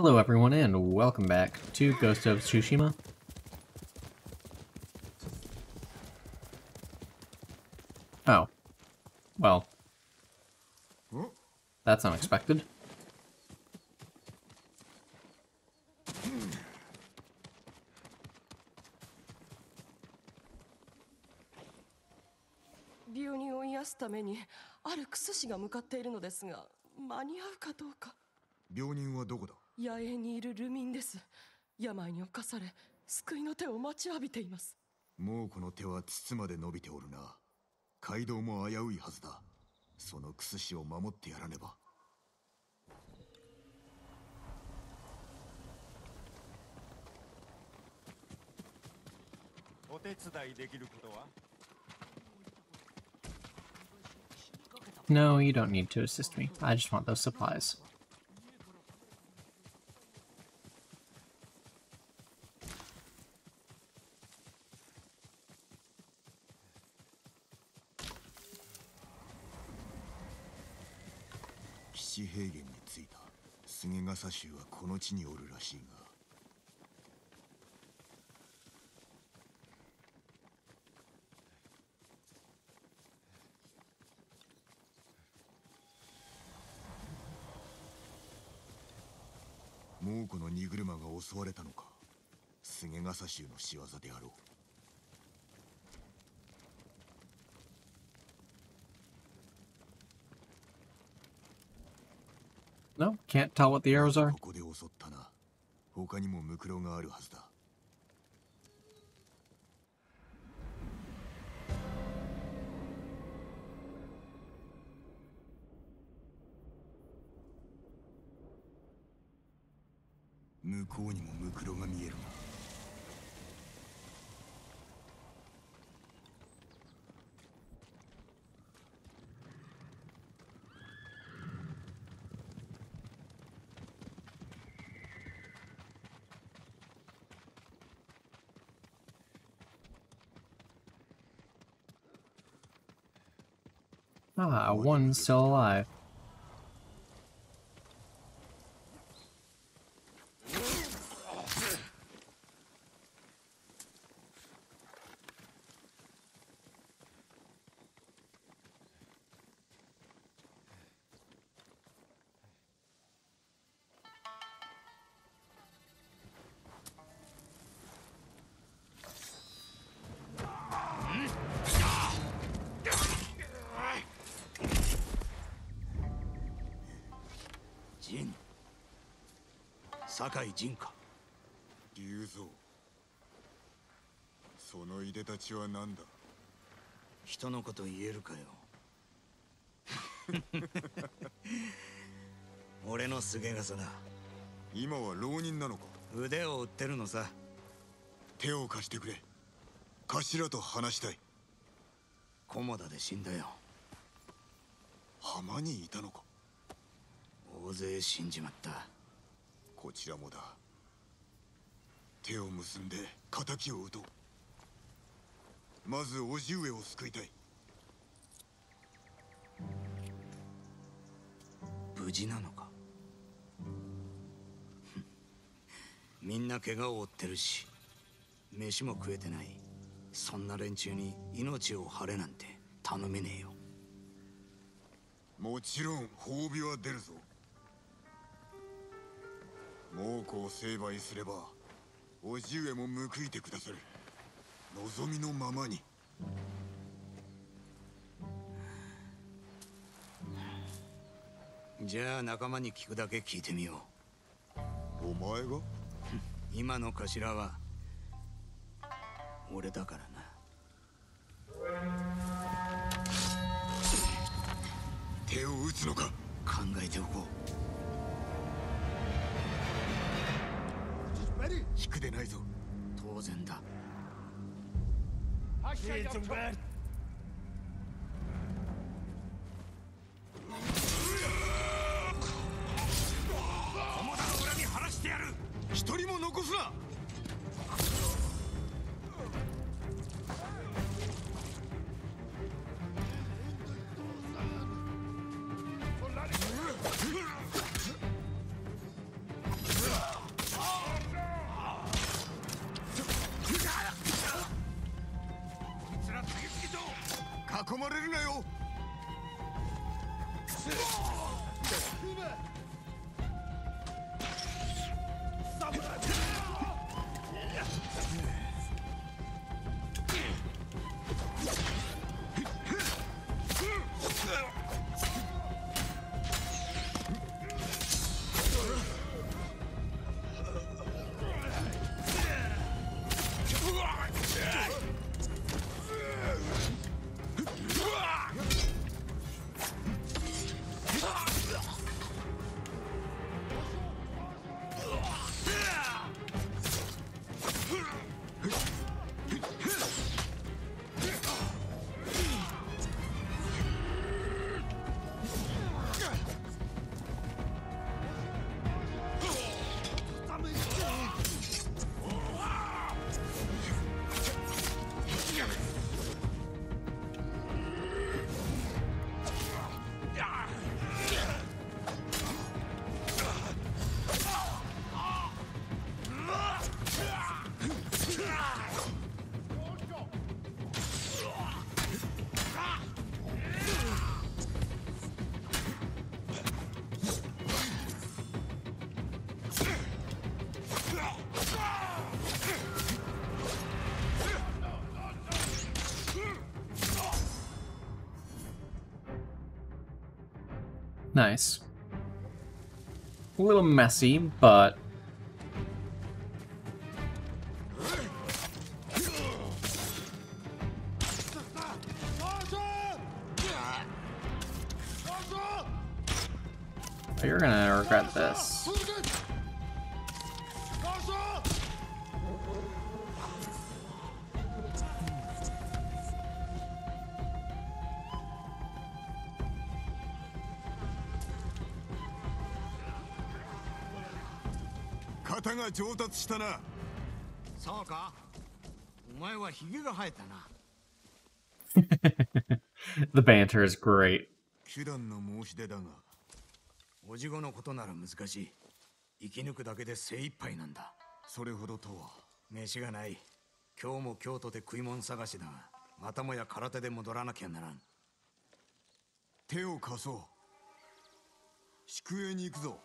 Hello everyone and welcome back to Ghost of Tsushima. Oh. Well. That's unexpected.お手伝いできることは？ No, you don't need to assist me. I just want those supplies. No, can't tell what the arrows are. Ah, one's still alive. Hamani こちらもだ。手を結んで仇を討とう。まず叔父上を救いたい。無事なのか。みんな怪我を負ってるし、飯も食えてない。そんな連中に命を張れなんて頼めねえよ。もちろん褒美は出るぞ。 猛虎を成敗すれば、叔父上も報いてくださる。望みのままに。じゃあ仲間に聞くだけ聞いてみよう。お前が？今の頭は俺だからな。手を打つのか？考えておこう。 引くでないぞ。当然だ。友田の裏に話してやる。一人も残すな。Nice. A little messy, but you're gonna regret this. The banter is great. おじごのことなら難しい。生き抜くだけで精一杯なんだ。それほどとは飯がない。今日も京都で食い物探しだ。またもや空手で戻らなきゃならん。手を貸そう。宿営に行くぞ。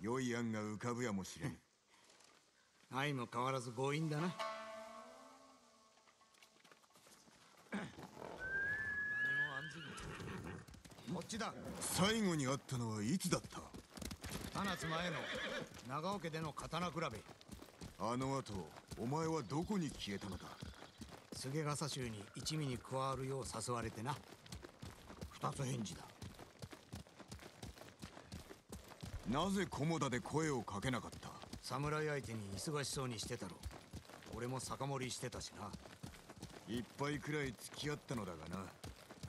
良い案が浮かぶやもしれん。相も変わらず強引だな。こっちだ。最後に会ったのはいつだった？7つ前の長尾家での刀比べ。あの後お前はどこに消えたのだ？菅笠衆に一味に加わるよう誘われてな。二つ返事だ。なぜ菰田で声をかけなかった？侍相手に忙しそうにしてたろ。俺も酒盛りしてたしな。一杯くらい付き合ったのだがな。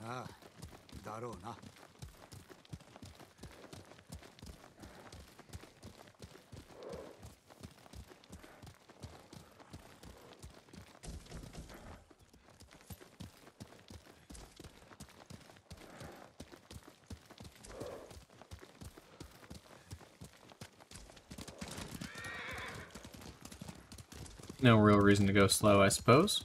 ああ、だろうな。No real reason to go slow, I suppose.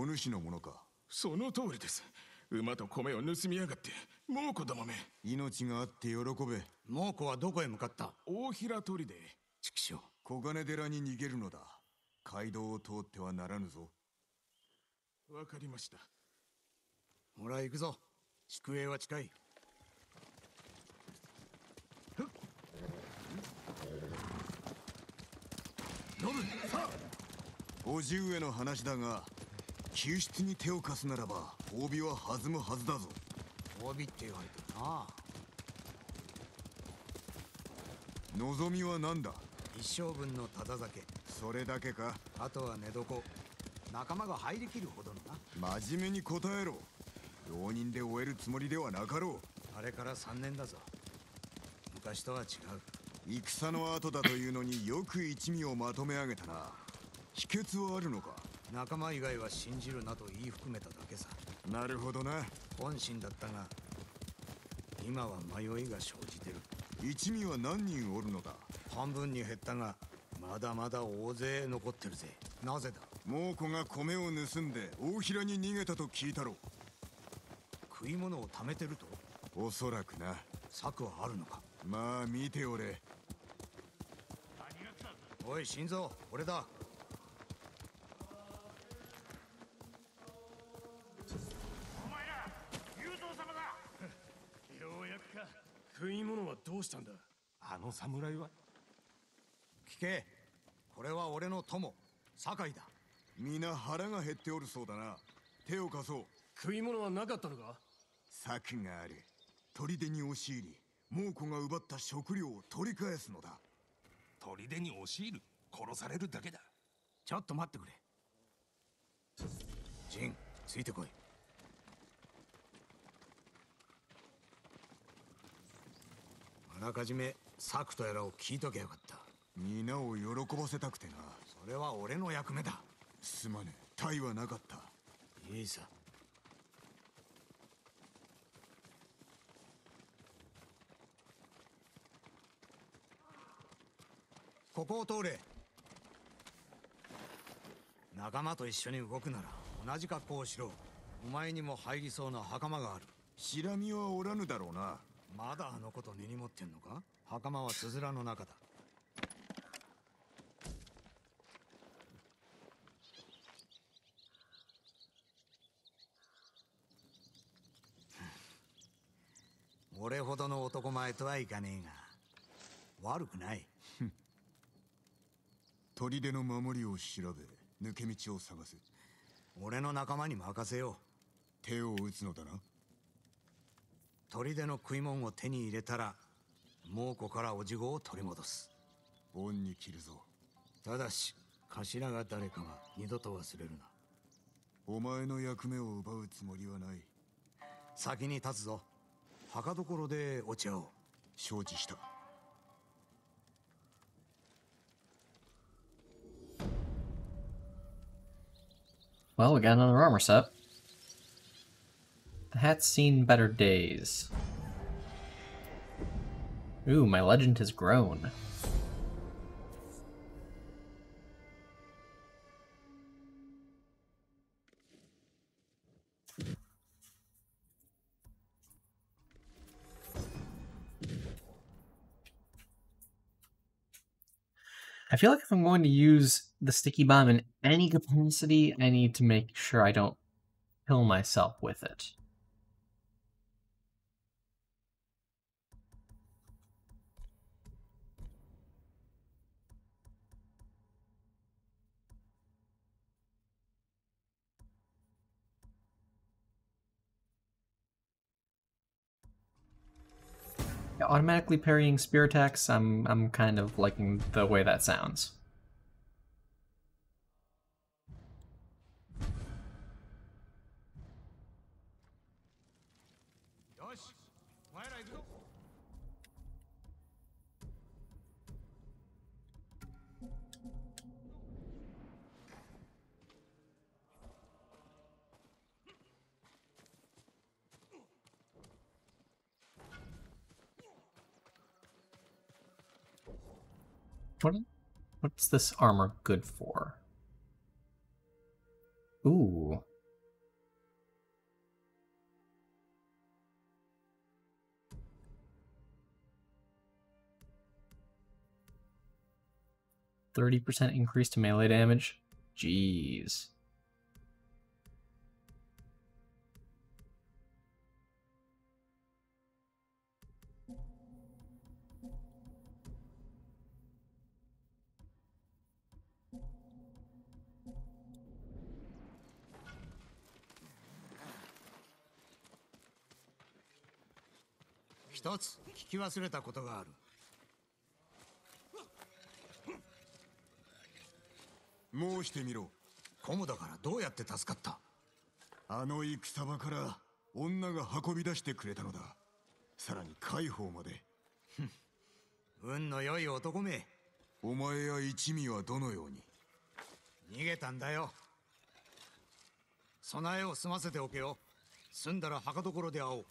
お主のものか。その通りです。馬と米を盗みやがって猛虎だまめ。命があって喜べ。猛虎はどこへ向かった？大平砦。畜生。小金寺に逃げるのだ。街道を通ってはならぬぞ。わかりました。ほら行くぞ。宿営は近い。叔父上の話だが、救出に手を貸すならば褒美は弾むはずだぞ。褒美って言われてるな。望みは何だ？一生分のただ酒。それだけか。あとは寝床。仲間が入りきるほどのな。真面目に答えろ。浪人で終えるつもりではなかろう。あれから3年だぞ。昔とは違う。戦の後だというのによく一味をまとめ上げたな。秘訣はあるのか？仲間以外は信じるなと言い含めただけさ。なるほどな。本心だったが今は迷いが生じてる。一味は何人おるのだ？半分に減ったがまだまだ大勢残ってるぜ。なぜだ？猛虎が米を盗んで大平に逃げたと聞いたろ。食い物を貯めてると？おそらくな。策はあるのか？まあ見ておれ。おい心臓、俺だ。お前ら雄三様だ。ようやくか。食い物はどうしたんだ？あの侍は？聞け、これは俺の友酒井だ。皆腹が減っておるそうだな。手を貸そう。食い物はなかったのか？策がある。砦に押し入り猛虎が奪った食料を取り返すのだ。砦に押し入る？殺されるだけだ。ちょっと待ってくれ。ジン、ついてこい。あらかじめ策とやらを聞いとけよかった。皆を喜ばせたくてな。それは俺の役目だ。すまねえ、体はなかった。いいさ。ここを通れ。仲間と一緒に動くなら同じ格好をしろ。お前にも入りそうな袴がある。シラミはおらぬだろうな。まだあのこと根に持ってんのか？袴はつづらの中だ。俺ほどの男前とはいかねえが悪くない。砦の守りを調べ、抜け道を探す。俺の仲間に任せよう。手を打つのだな。砦の食い物を手に入れたら猛虎からおじごを取り戻す。恩に着るぞ。ただし頭が誰かが二度と忘れるな。お前の役目を奪うつもりはない。先に立つぞ。墓所でお茶を。承知した。Well, we got another armor set. The hat's seen better days. Ooh, my legend has grown. I feel like if I'm going to use the sticky bomb in any capacity, I need to make sure I don't kill myself with it. Automatically parrying spear attacks, I'm kind of liking the way that sounds. What's this armor good for? Ooh. A 30% increase to melee damage? Jeez.一つ聞き忘れたことがある。申してみろ。コモだからどうやって助かった？あの戦場から女が運び出してくれたのだ。さらに解放まで。運の良い男め。お前や一味はどのように？逃げたんだよ。備えを済ませておけよ。済んだら墓所で会おう。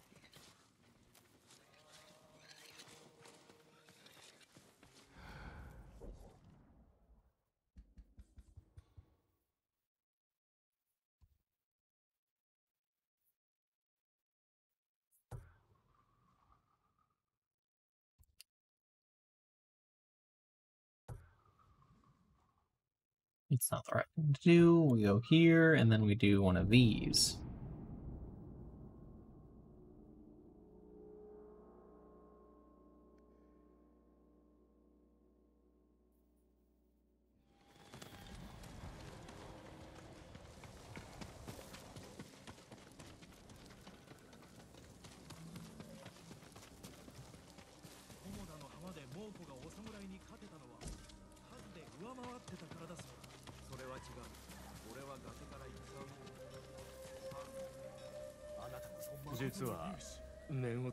It's not the right thing to do. We go here, and then we do one of these.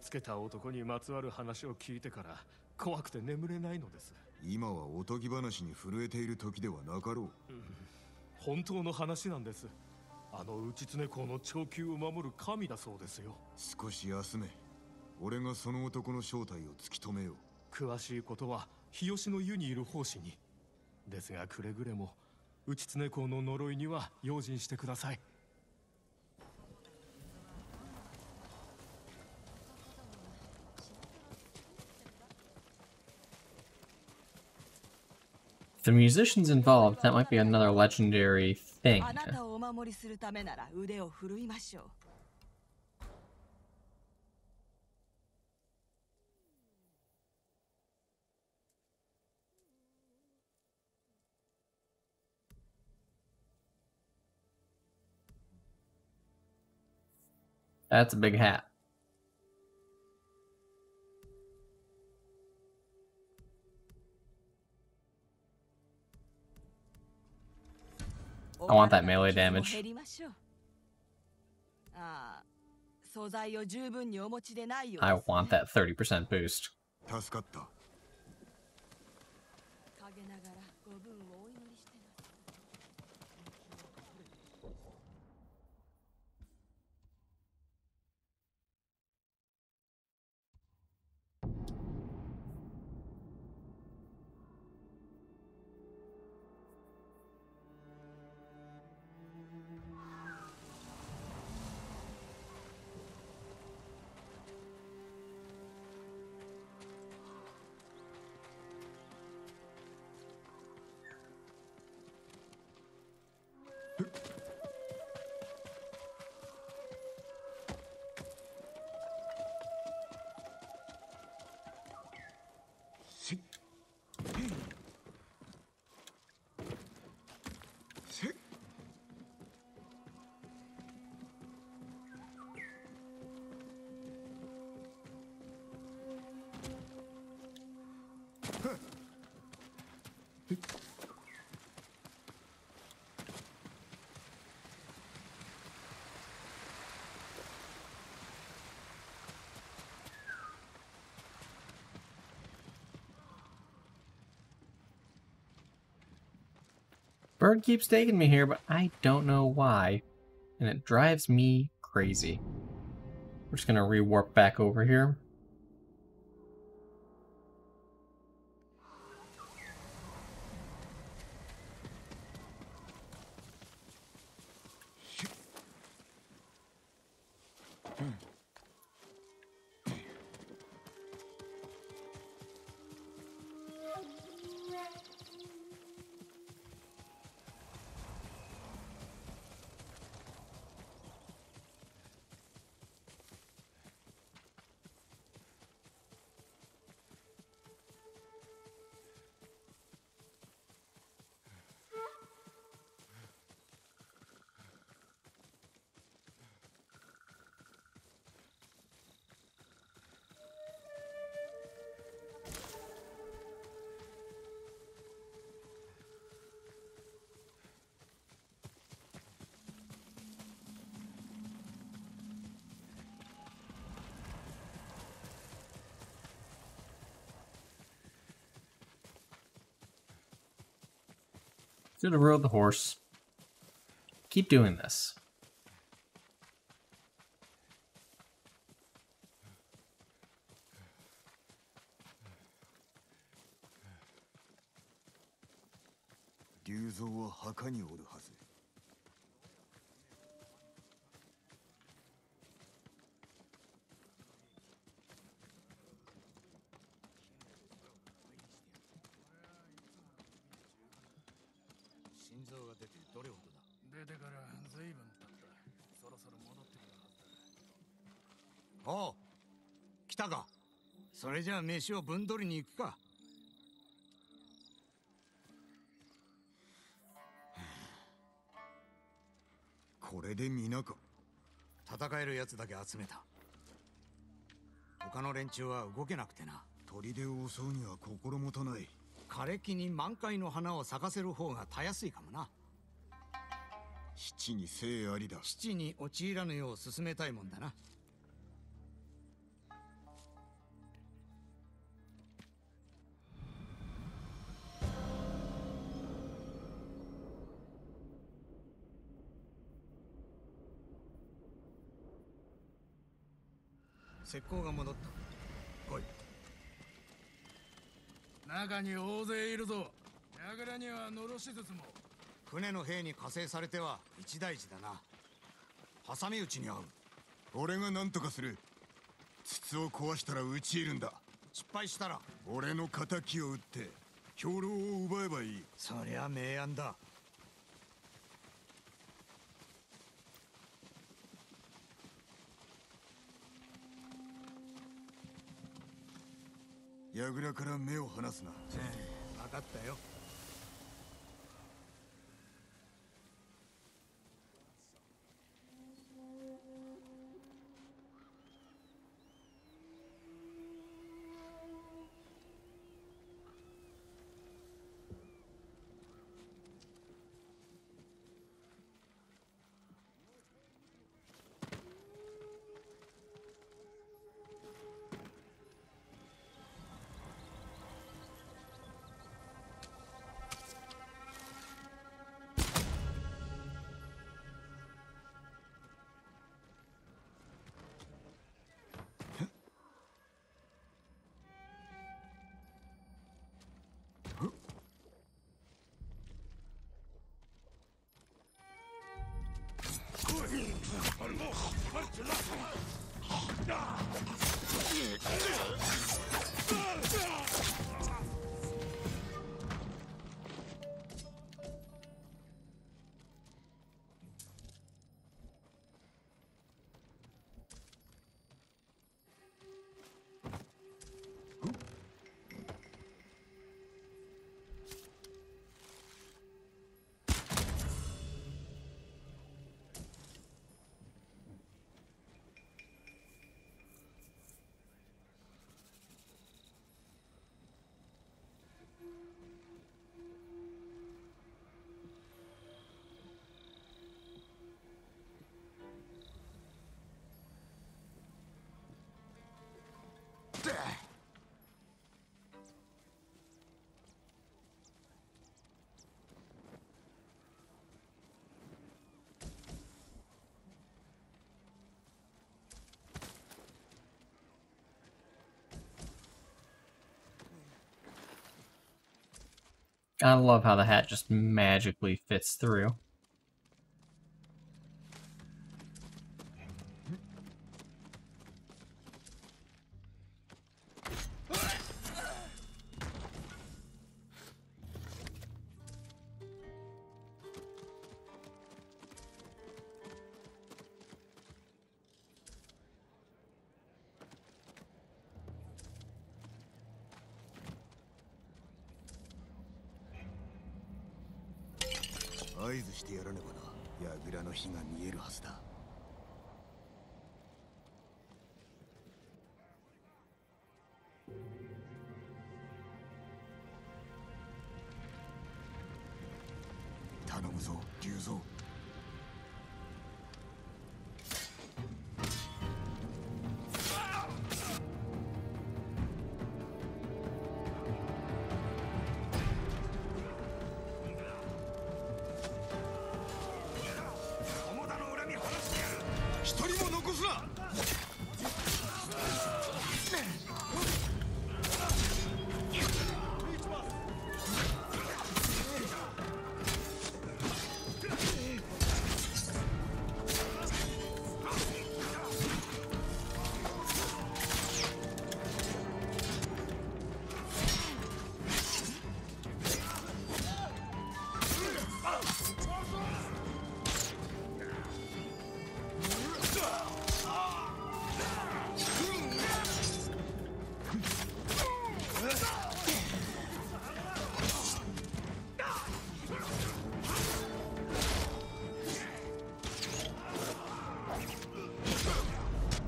つけた男にまつわる話を聞いてから怖くて眠れないのです。今はおとぎ話に震えている時ではなかろう。本当の話なんです。あのウチツネ公の長久を守る神だそうですよ。少し休め。俺がその男の正体を突き止めよう。詳しいことは日吉の湯にいる奉仕に。ですがくれぐれもウチツネ公の呪いには用心してください。The musicians involved, that might be another legendary thing. That's a big hat. I want that melee damage. I want that 30% boost. Bird keeps taking me here, but I don't know why, and it drives me crazy. We're just gonna rewarp back over here. Should have rode the horse. Keep doing this. 竜蔵は墓におるはず。心臓が出てどれほどだ。出てから随分経った。そろそろ戻ってくるはずだ。おう、来たか。それじゃあ飯をぶんどりに行くか。これで皆か。戦えるやつだけ集めた。他の連中は動けなくてな。砦を襲うには心もとない。枯れ木に満開の花を咲かせる方がたやすいかもな。七に生ありだ。七に陥らぬよう進めたいもんだな。石膏が戻った。来い。中に大勢いるぞ。櫓にはのろし筒も。船の兵に加勢されては一大事だな。挟み撃ちに遭う。俺が何とかする。筒を壊したら討ち入るんだ。失敗したら俺の敵を撃って兵糧を奪えばいい。そりゃ明暗だ。櫓から目を離すな。分かったよ。I love how the hat just magically fits through.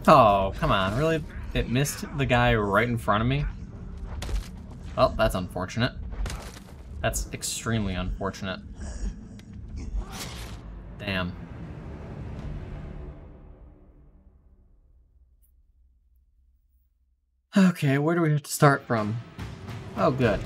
Oh, come on, really? It missed the guy right in front of me? Well, that's unfortunate. That's extremely unfortunate. Damn. Okay, where do we have to start from? Oh, good.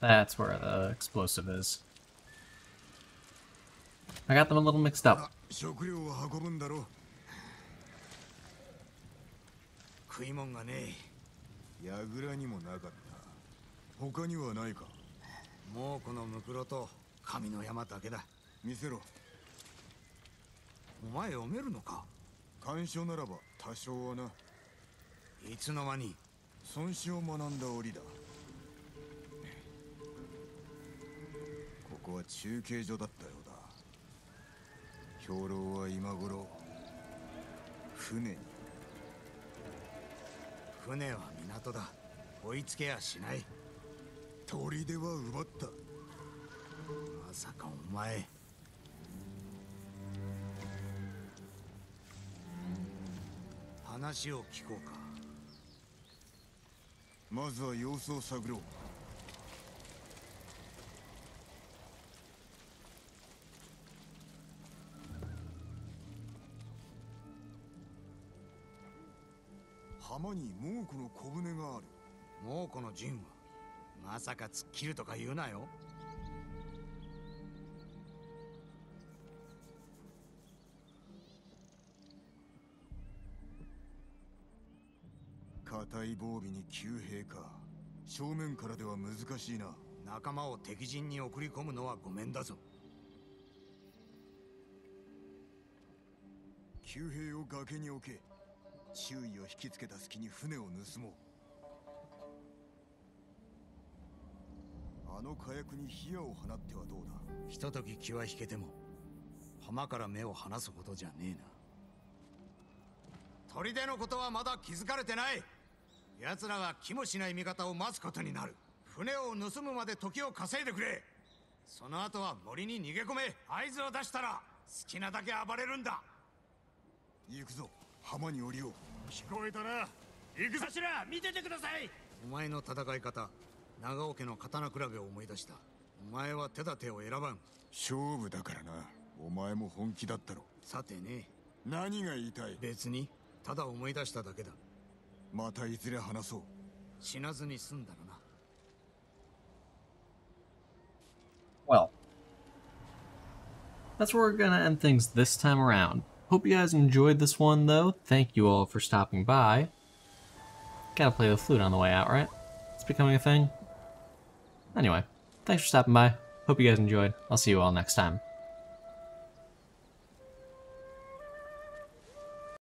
That's where the explosive is. I got them a little mixed up.浜に猛虎の小舟がある。猛虎の陣はまさか突っ切るとか言うなよ。堅い防備に急兵か。正面からでは難しいな。仲間を敵陣に送り込むのはごめんだぞ。急兵を崖に置け。周囲を引きつけた隙に船を盗もう。あの火薬に火矢を放ってはどうだ。ひととき気は引けても浜から目を離すことじゃねえな。砦のことはまだ気づかれてない。奴らが気もしない味方を待つことになる。船を盗むまで時を稼いでくれ。その後は森に逃げ込め。合図を出したら好きなだけ暴れるんだ。行くぞ、浜に降りよう。聞こえたな。行くぞ。しら見ててください。お前の戦い方、長尾家の刀クラゲを思い出した。お前は手立てを選ばん。勝負だからな。お前も本気だったろ。さてね、何が言いたい。別に、ただ思い出しただけだ。またいずれ話そう。死なずに済んだらな。Well, that's where we're gonna end things this time around. Hope you guys enjoyed this one, though. Thank you all for stopping by. Gotta play the flute on the way out, right? It's becoming a thing. Anyway, thanks for stopping by. Hope you guys enjoyed. I'll see you all next time.